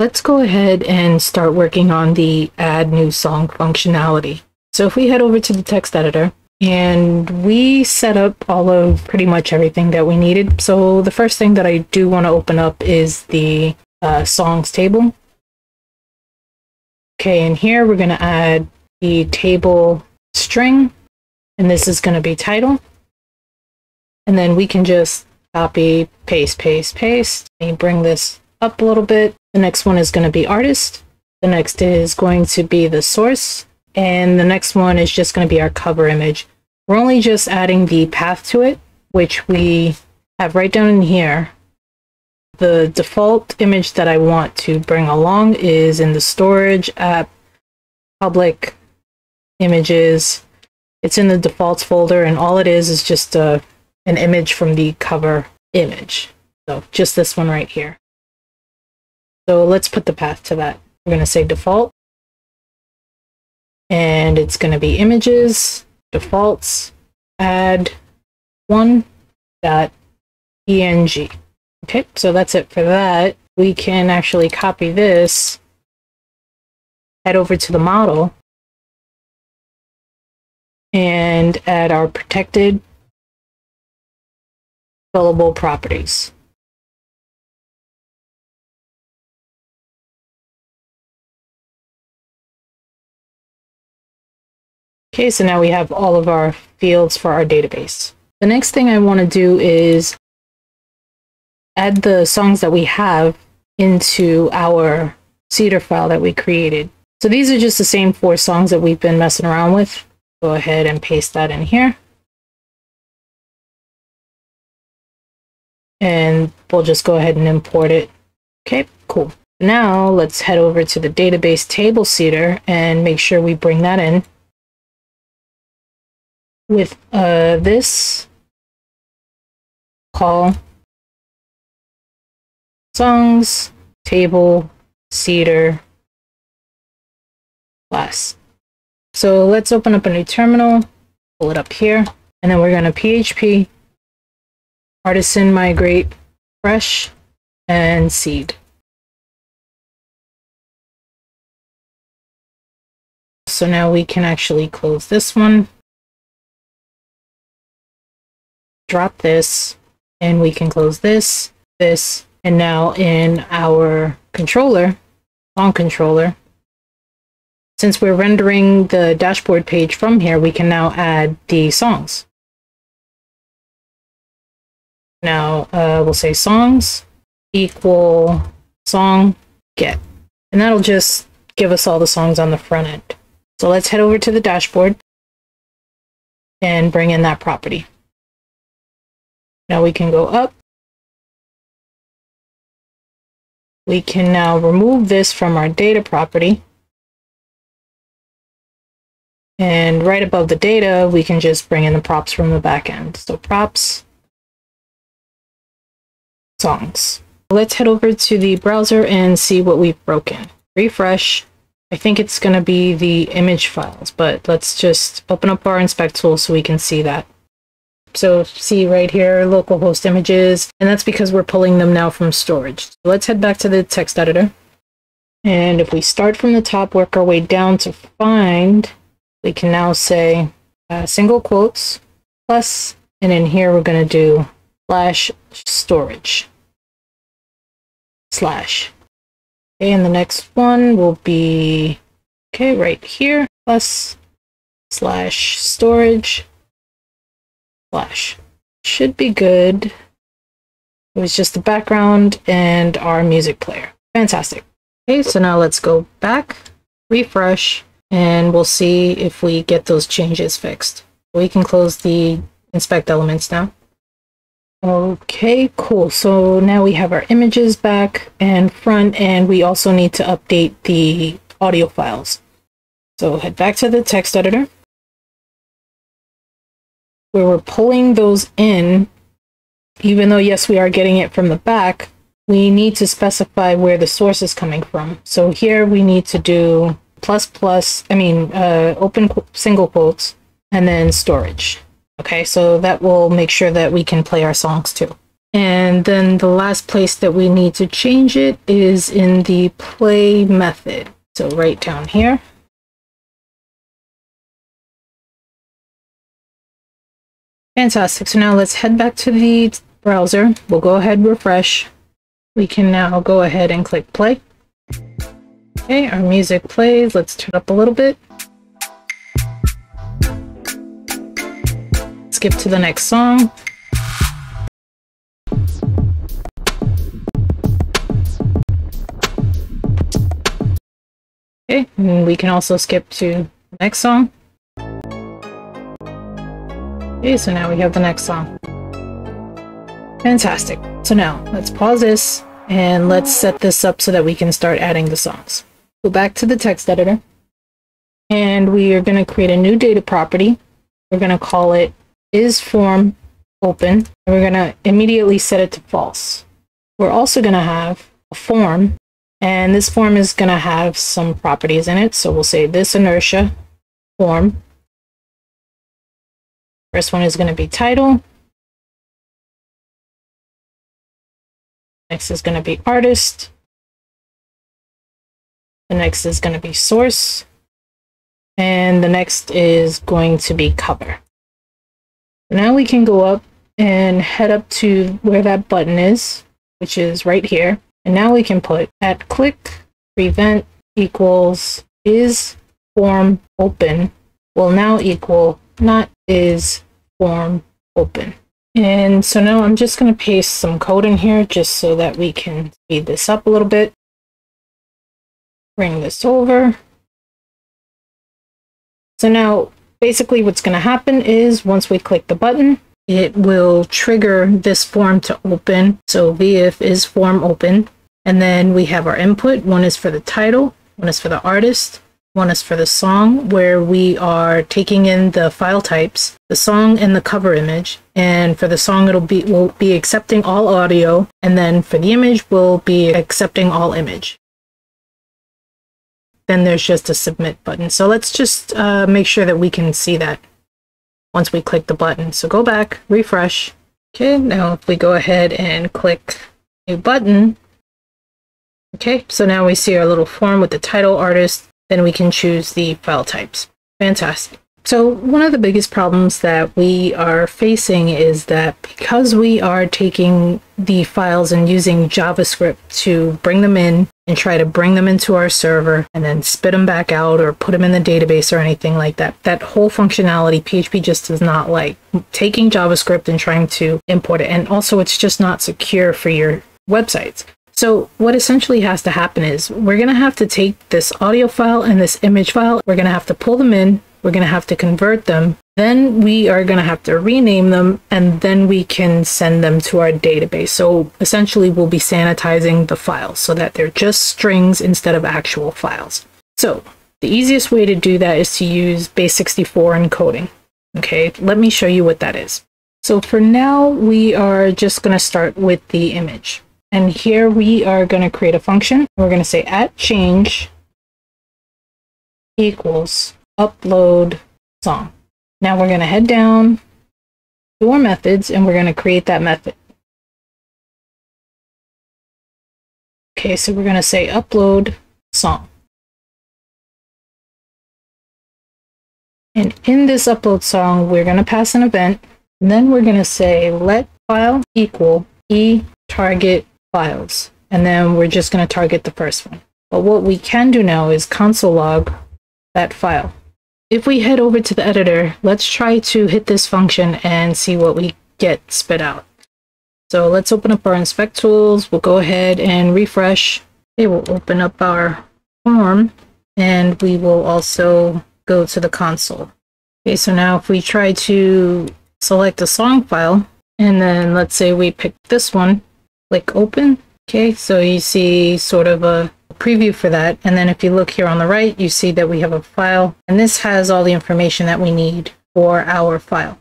Let's go ahead and start working on the add new song functionality. So if we head over to the text editor and we set up all of pretty much everything that we needed. So the first thing that I do want to open up is the songs table. Okay, and here we're going to add the table string, and this is going to be title. And then we can just copy, paste, and bring this up a little bit. The next one is going to be artist. The next is going to be the source. And the next one is just going to be our cover image. We're only just adding the path to it, which we have right down in here. The default image that I want to bring along is in the storage app, public images. It's in the defaults folder, and all it is just an image from the cover image. So just this one right here. So let's put the path to that. We're going to say default, and it's going to be images, defaults, add 1.png. Okay, so that's it for that. We can actually copy this, head over to the model, and add our protected fillable properties. Okay, so now we have all of our fields for our database. The next thing I want to do is add the songs that we have into our Cedar file that we created. So these are just the same 4 songs that we've been messing around with. Go ahead and paste that in here. And we'll just go ahead and import it. Okay, cool. Now let's head over to the database table Cedar and make sure we bring that in. With this call songs table Cedar class. So let's open up a new terminal, pull it up here, and then we're going to PHP artisan migrate fresh and seed. So now we can actually close this one, drop this, and we can close this, this. And now in our controller, song controller, since we're rendering the dashboard page from here, we can now add the songs. Now we'll say songs equal song get, and that'll just give us all the songs on the front end. So let's head over to the dashboard and bring in that property. Now we can go up. We can now remove this from our data property. And right above the data, we can just bring in the props from the back end. So props, songs. Let's head over to the browser and see what we've broken. Refresh. I think it's going to be the image files, but let's just open up our inspect tool so we can see that. So see right here, localhost images, and that's because we're pulling them now from storage. So let's head back to the text editor. And if we start from the top, work our way down to find, we can now say single quotes plus, and in here we're going to do /storage/. Okay, and the next one will be, okay, right here, plus /storage/. Should be good. It was just the background and our music player. Fantastic. Okay, so now let's go back, refresh, and we'll see if we get those changes fixed. We can close the inspect elements now. Okay, cool. So now we have our images back and front, and we also need to update the audio files. So head back to the text editor, where we're pulling those in. Even though, yes, we are getting it from the back, we need to specify where the source is coming from. So here we need to do open single quotes, and then storage. Okay, so that will make sure that we can play our songs too. And then the last place that we need to change it is in the play method. So right down here. Fantastic. So now let's head back to the browser. We'll go ahead and refresh. We can now go ahead and click play. Okay, our music plays. Let's turn up a little bit. Skip to the next song. Okay, and we can also skip to the next song. Okay, so now we have the next song. Fantastic. So now let's pause this and let's set this up so that we can start adding the songs. Go back to the text editor and we are going to create a new data property. We're going to call it isFormOpen, and we're going to immediately set it to false. We're also going to have a form, and this form is going to have some properties in it. So we'll say this inertia form. First one is going to be title. Next is going to be artist. The next is going to be source. And the next is going to be cover. Now we can go up and head up to where that button is, which is right here. And now we can put at click prevent equals is form open will now equal not is form open. And so now I'm just going to paste some code in here just so that we can speed this up a little bit. Bring this over. So now basically what's going to happen is once we click the button, it will trigger this form to open. So VF is form open. And then we have our input. One is for the title, one is for the artist, one is for the song, where we are taking in the file types, the song and the cover image. And for the song, we'll be accepting all audio. And then for the image, we'll be accepting all image. Then there's just a submit button. So let's just make sure that we can see that once we click the button. So go back, refresh. Okay, now if we go ahead and click new button. Okay, so now we see our little form with the title, artist. Then we can choose the file types. Fantastic. So one of the biggest problems that we are facing is that because we are taking the files and using JavaScript to bring them in and try to bring them into our server and then spit them back out or put them in the database or anything like that, that whole functionality PHP just does not like. Taking JavaScript and trying to import it, and also it's just not secure for your websites. So what essentially has to happen is we're going to have to take this audio file and this image file, we're going to have to pull them in, we're going to have to convert them, then we are going to have to rename them, and then we can send them to our database. So essentially we'll be sanitizing the files so that they're just strings instead of actual files. So the easiest way to do that is to use Base64 encoding. Okay, let me show you what that is. So for now, we are just going to start with the image. And here we are going to create a function. We're going to say at change equals upload song. Now we're going to head down to our methods and we're going to create that method. Okay, so we're going to say upload song. And in this upload song, we're going to pass an event. And then we're going to say let file equal e target files, and then we're just going to target the first one. But what we can do now is console log that file. If we head over to the editor, let's try to hit this function and see what we get spit out. So let's open up our inspect tools. We'll go ahead and refresh. It will open up our form, and we will also go to the console. Okay, so now if we try to select a song file, and then let's say we pick this one, click open. Okay, so you see sort of a preview for that. And then if you look here on the right, you see that we have a file, and this has all the information that we need for our file.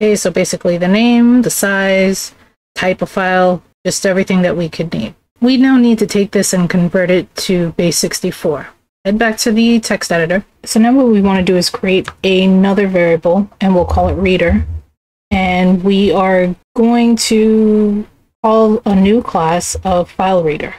Okay, so basically the name, the size, type of file, just everything that we could need. We now need to take this and convert it to Base64. Head back to the text editor. So now what we want to do is create another variable, and we'll call it reader. and we are going to call a new class of FileReader.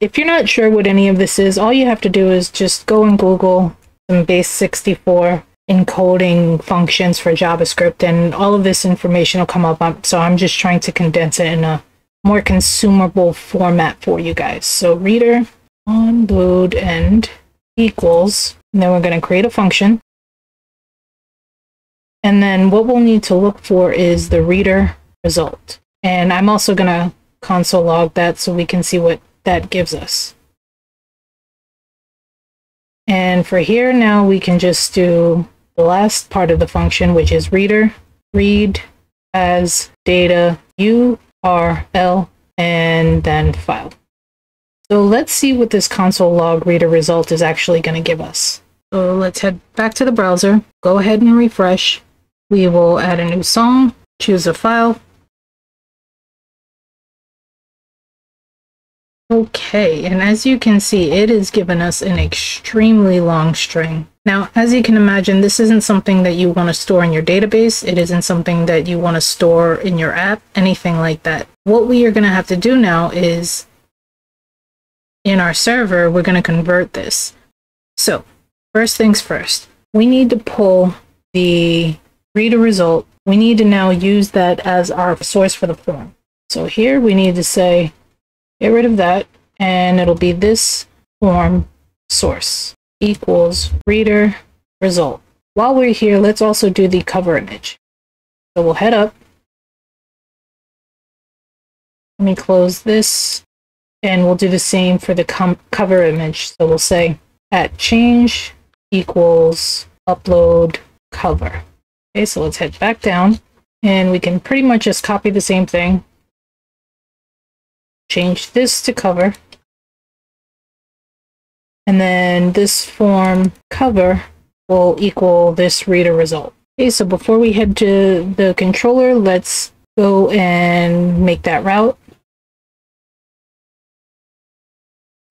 If you're not sure what any of this is, all you have to do is just go and Google some Base64 encoding functions for JavaScript, and all of this information will come up. So I'm just trying to condense it in a more consumable format for you guys. So reader onload end equals, and then we're going to create a function. And then what we'll need to look for is the reader result. And I'm also going to console log that so we can see what that gives us. And for here now we can just do the last part of the function, which is reader read as data URL and then file. So let's see what this console log reader result is actually going to give us. So let's head back to the browser, go ahead and refresh. We will add a new song, choose a file. Okay, and as you can see, it has given us an extremely long string. Now, as you can imagine, this isn't something that you want to store in your database. It isn't something that you want to store in your app, anything like that. What we are going to have to do now is, in our server, we're going to convert this. So, first things first, we need to pull the reader result. We need to now use that as our source for the form. So here we need to say, get rid of that, and it'll be this form source equals reader result. While we're here, let's also do the cover image. So we'll head up. Let me close this, and we'll do the same for the cover image. So we'll say at change equals upload cover. Okay, so let's head back down, and we can pretty much just copy the same thing. Change this to cover, and then this form cover will equal this reader result. Okay, so before we head to the controller, let's go and make that route,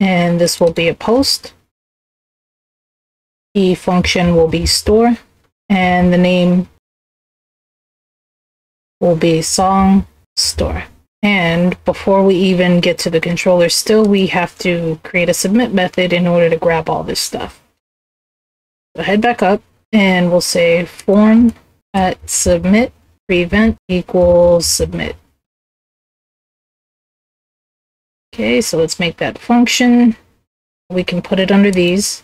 and this will be a post. The function will be store, and the name will be song store. And before we even get to the controller, still we have to create a submit method in order to grab all this stuff. So head back up, and we'll say form at submit prevent equals submit. Okay, so let's make that function. We can put it under these.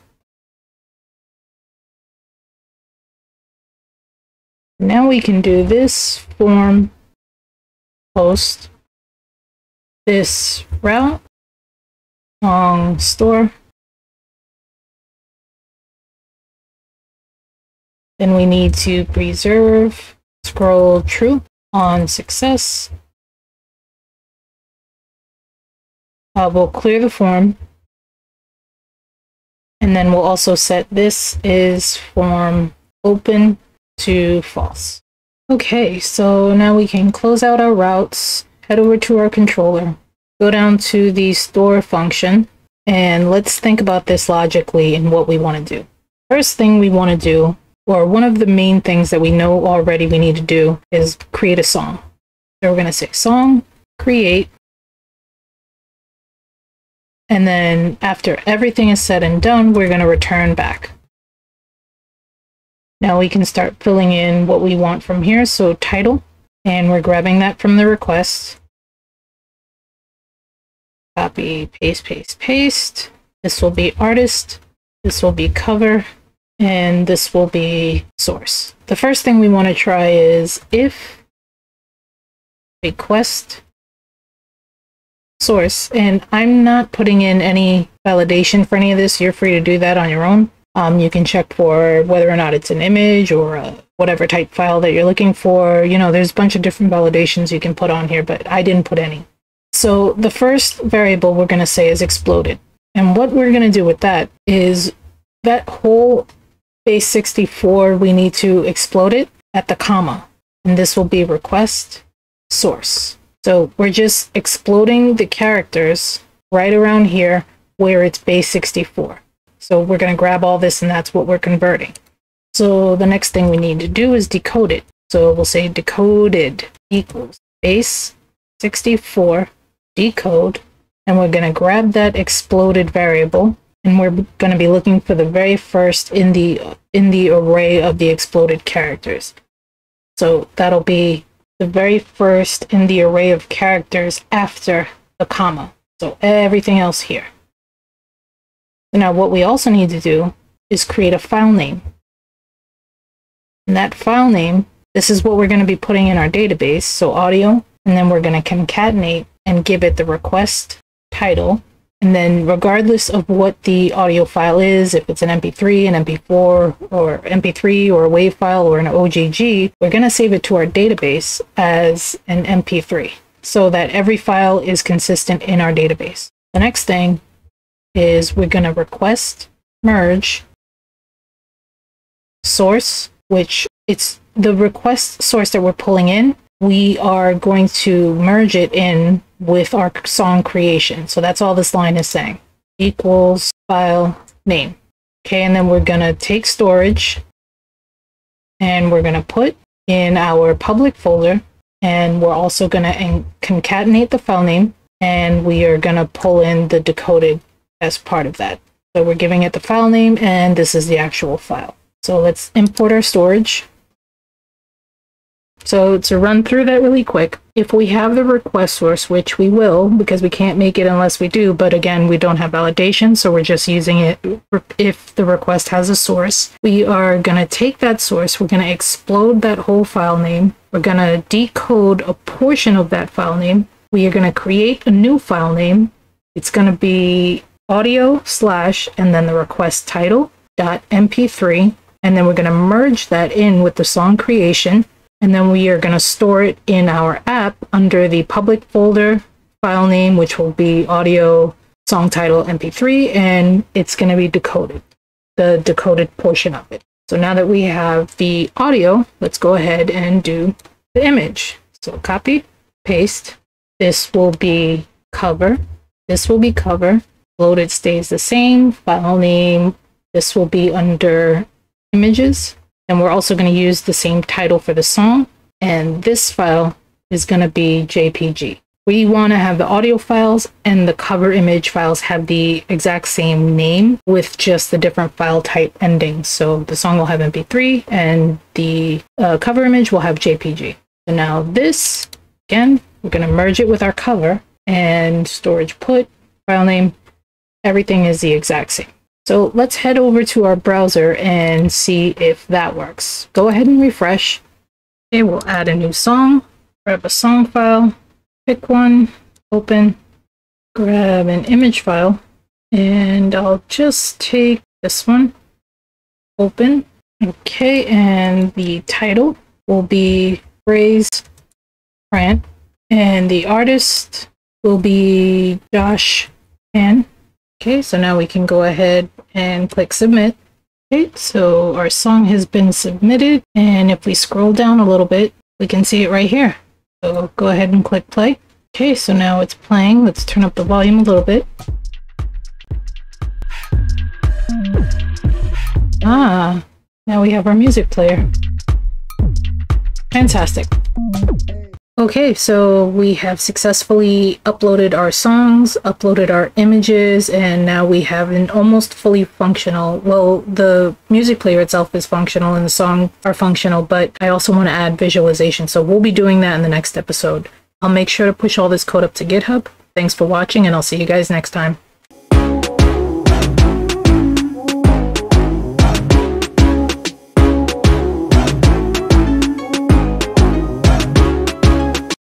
Now we can do this form post, this route, song store. Then we need to preserve scroll true on success. We'll clear the form, and then we'll also set this is form open to false. Okay, so now we can close out our routes, head over to our controller, go down to the store function, and let's think about this logically and what we want to do. First thing we want to do, or one of the main things that we know already we need to do, is create a song. So we're going to say song, create, and then after everything is said and done, we're going to return back. Now we can start filling in what we want from here. So title, and we're grabbing that from the request. Copy, paste, paste, paste. This will be artist, this will be cover, and this will be source. The first thing we want to try is if request source, and I'm not putting in any validation for any of this. You're free to do that on your own. You can check for whether or not it's an image or whatever type file that you're looking for. You know, there's a bunch of different validations you can put on here, but I didn't put any. So the first variable we're going to say is exploded. And what we're going to do with that is that whole Base64, we need to explode it at the comma. And this will be request source. So we're just exploding the characters right around here where it's Base64. So we're going to grab all this, and that's what we're converting. So the next thing we need to do is decode it. So we'll say decoded equals base64 decode, and we're going to grab that exploded variable, and we're going to be looking for the very first in the array of the exploded characters. So that'll be the very first in the array of characters after the comma. So everything else here. Now what we also need to do is create a file name. And that file name, this is what we're going to be putting in our database, so audio, and then we're going to concatenate and give it the request title. And then regardless of what the audio file is, if it's an MP3, an MP4, or MP3, or a WAV file, or an OGG, we're going to save it to our database as an MP3, so that every file is consistent in our database. The next thing is we're going to request merge source, which it's the request source that we're pulling in. We are going to merge it in with our song creation. So that's all this line is saying. Equals file name. Okay, and then we're going to take storage and we're going to put in our public folder, and we're also going to concatenate the file name, and we are going to pull in the decoded as part of that. So we're giving it the file name, and this is the actual file. So let's import our storage. So to run through that really quick, if we have the request source, which we will, because we can't make it unless we do, but again, we don't have validation, so we're just using it if the request has a source. We are going to take that source, we're going to explode that whole file name, we're going to decode a portion of that file name, we are going to create a new file name, it's going to be audio / and then the request title dot mp3, and then we're going to merge that in with the song creation. And then we are going to store it in our app under the public folder file name, which will be audio, song title, mp3, and it's going to be decoded, the decoded portion of it. So now that we have the audio, let's go ahead and do the image. So copy, paste, this will be cover, this will be cover, loaded stays the same, file name, this will be under images. And we're also going to use the same title for the song, and this file is going to be JPG. We want to have the audio files and the cover image files have the exact same name with just the different file type endings. So the song will have MP3 and the cover image will have JPG. So now this, again, we're going to merge it with our cover, and storage put, file name, everything is the exact same. So let's head over to our browser and see if that works. Go ahead and refresh. Okay, we'll add a new song, grab a song file, pick one, open, grab an image file, and I'll just take this one, open. Okay, and the title will be Praise Prant, and the artist will be Josh Pan. Okay, so now we can go ahead and click submit. Okay, so our song has been submitted, and if we scroll down a little bit, we can see it right here. So go ahead and click play. Okay, so now it's playing. Let's turn up the volume a little bit. Ah, now we have our music player. Fantastic. Okay, so we have successfully uploaded our songs, uploaded our images, and now we have an almost fully functional, well, the music player itself is functional and the song are functional, but I also want to add visualization. So we'll be doing that in the next episode. I'll make sure to push all this code up to GitHub. Thanks for watching, and I'll see you guys next time.